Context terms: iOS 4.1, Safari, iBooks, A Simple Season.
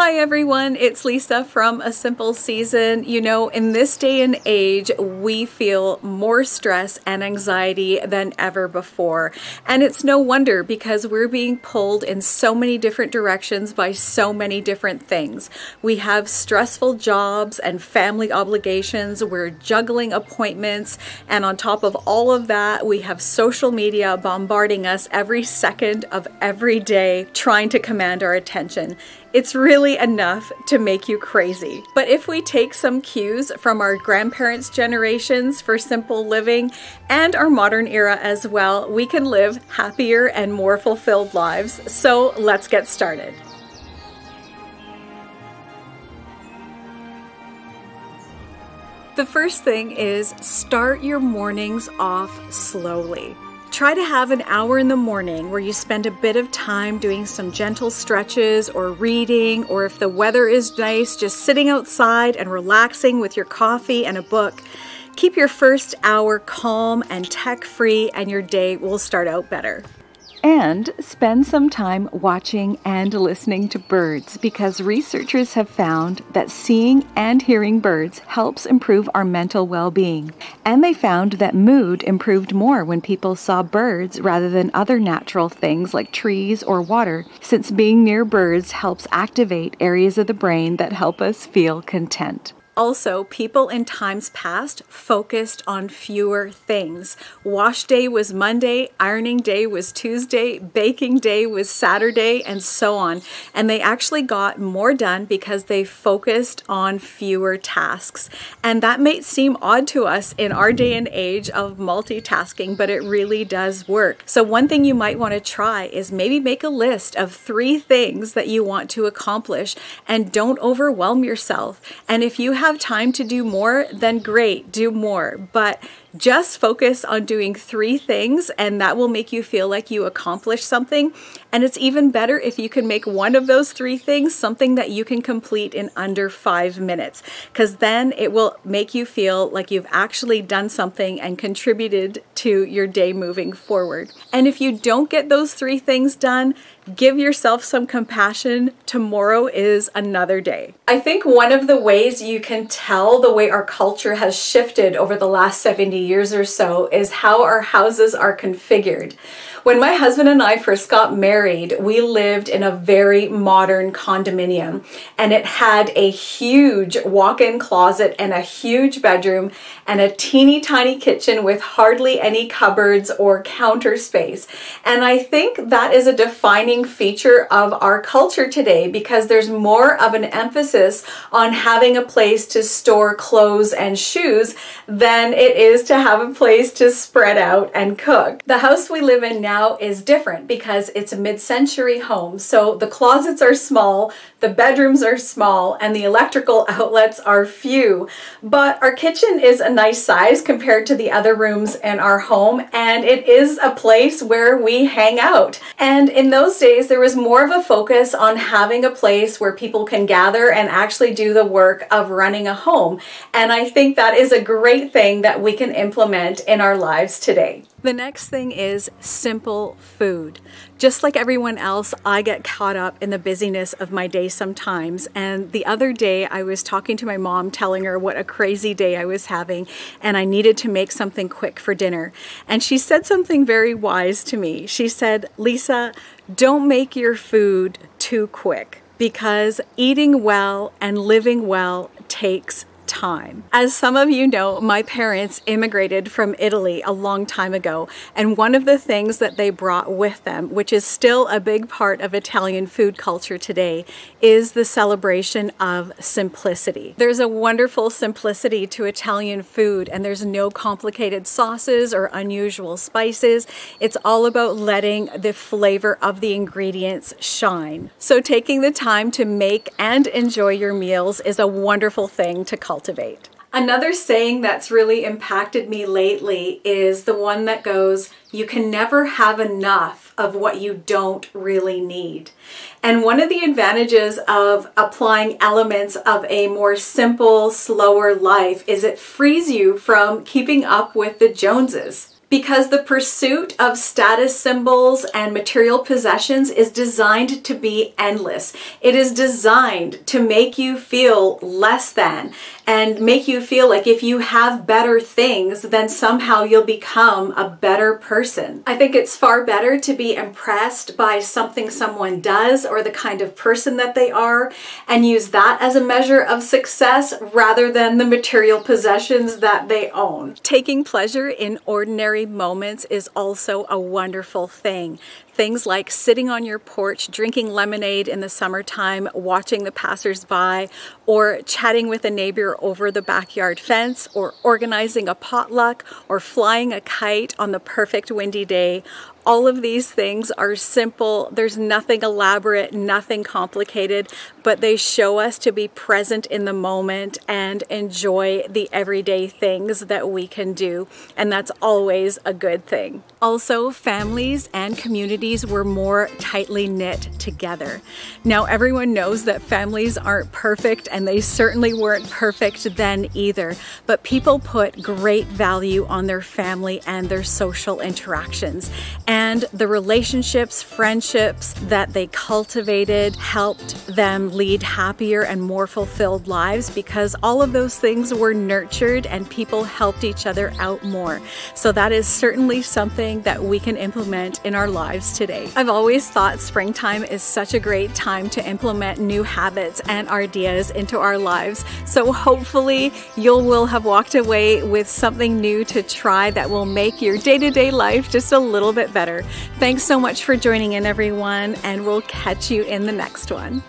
Hi everyone, it's Lisa from A Simple Season. You know, in this day and age, we feel more stress and anxiety than ever before. And it's no wonder because we're being pulled in so many different directions by so many different things. We have stressful jobs and family obligations, we're juggling appointments, and on top of all of that, we have social media bombarding us every second of every day, trying to command our attention. It's really enough to make you crazy. But if we take some cues from our grandparents' generations for simple living and our modern era as well, we can live happier and more fulfilled lives. So let's get started. The first thing is start your mornings off slowly. Try to have an hour in the morning where you spend a bit of time doing some gentle stretches or reading, or if the weather is nice, just sitting outside and relaxing with your coffee and a book. Keep your first hour calm and tech-free, and your day will start out better. And spend some time watching and listening to birds, because researchers have found that seeing and hearing birds helps improve our mental well-being. And they found that mood improved more when people saw birds rather than other natural things like trees or water, since being near birds helps activate areas of the brain that help us feel content. Also, people in times past focused on fewer things. Wash day was Monday, ironing day was Tuesday, baking day was Saturday, and so on. And they actually got more done because they focused on fewer tasks. And that may seem odd to us in our day and age of multitasking, but it really does work. So one thing you might want to try is maybe make a list of 3 things that you want to accomplish, and don't overwhelm yourself. And if you have time to do more, then great, do more, but just focus on doing 3 things, and that will make you feel like you accomplished something. And it's even better if you can make one of those 3 things something that you can complete in under 5 minutes, because then it will make you feel like you've actually done something and contributed to your day moving forward. And if you don't get those 3 things done, give yourself some compassion. Tomorrow is another day. I think one of the ways you can tell the way our culture has shifted over the last 70 years or so is how our houses are configured. When my husband and I first got married, we lived in a very modern condominium, and it had a huge walk-in closet and a huge bedroom and a teeny tiny kitchen with hardly any cupboards or counter space. And I think that is a defining feature of our culture today, because there's more of an emphasis on having a place to store clothes and shoes than it is to have a place to spread out and cook. The house we live in now is different because it's a mid-century home, so the closets are small, the bedrooms are small, and the electrical outlets are few. But our kitchen is a nice size compared to the other rooms in our home, and it is a place where we hang out. And in those days, there was more of a focus on having a place where people can gather and actually do the work of running a home. And I think that is a great thing that we can implement in our lives today. The next thing is simple food. Just like everyone else, I get caught up in the busyness of my day sometimes. And the other day I was talking to my mom, telling her what a crazy day I was having and I needed to make something quick for dinner. And she said something very wise to me. She said, "Lisa, don't make your food too quick, because eating well and living well takes time." As some of you know, my parents immigrated from Italy a long time ago, and one of the things that they brought with them, which is still a big part of Italian food culture today, is the celebration of simplicity. There's a wonderful simplicity to Italian food, and there's no complicated sauces or unusual spices. It's all about letting the flavor of the ingredients shine. So taking the time to make and enjoy your meals is a wonderful thing to cultivate. Another saying that's really impacted me lately is the one that goes, "You can never have enough of what you don't really need." And one of the advantages of applying elements of a more simple, slower life is it frees you from keeping up with the Joneses. because the pursuit of status symbols and material possessions is designed to be endless. It is designed to make you feel less than and make you feel like if you have better things, then somehow you'll become a better person. I think it's far better to be impressed by something someone does or the kind of person that they are and use that as a measure of success rather than the material possessions that they own. Taking pleasure in ordinary moments is also a wonderful thing. Things like sitting on your porch, drinking lemonade in the summertime, watching the passersby, or chatting with a neighbor over the backyard fence, or organizing a potluck, or flying a kite on the perfect windy day. All of these things are simple. There's nothing elaborate, nothing complicated, but they show us to be present in the moment and enjoy the everyday things that we can do. And that's always a good thing. Also, families and communities were more tightly knit together. Now, everyone knows that families aren't perfect, and they certainly weren't perfect then either, but people put great value on their family and their social interactions. And the relationships, friendships that they cultivated helped them lead happier and more fulfilled lives because all of those things were nurtured and people helped each other out more. So that is certainly something that we can implement in our lives today. I've always thought springtime is such a great time to implement new habits and ideas into our lives. So hopefully you will have walked away with something new to try that will make your day-to-day life just a little bit better. Thanks so much for joining in, everyone, and we'll catch you in the next one.